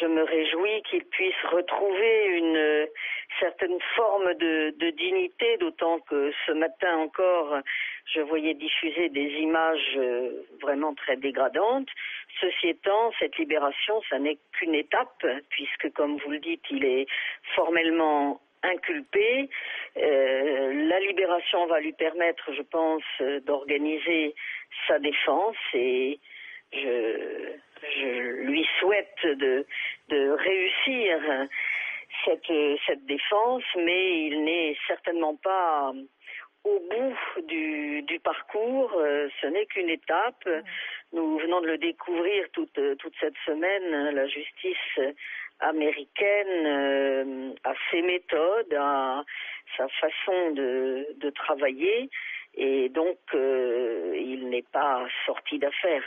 je me réjouis qu'ils puissent retrouver une certaine forme de dignité, d'autant que ce matin encore, je voyais diffuser des images vraiment très dégradantes. Ceci étant, cette libération, ça n'est qu'une étape, puisque, comme vous le dites, il est formellement inculpé. La libération va lui permettre, je pense, d'organiser sa défense, et je lui souhaite de réussir cette défense, mais il n'est certainement pas au bout du parcours. Ce n'est qu'une étape. Nous venons de le découvrir toute cette semaine. La justice américaine a ses méthodes, a sa façon de travailler, et donc il n'est pas sorti d'affaire.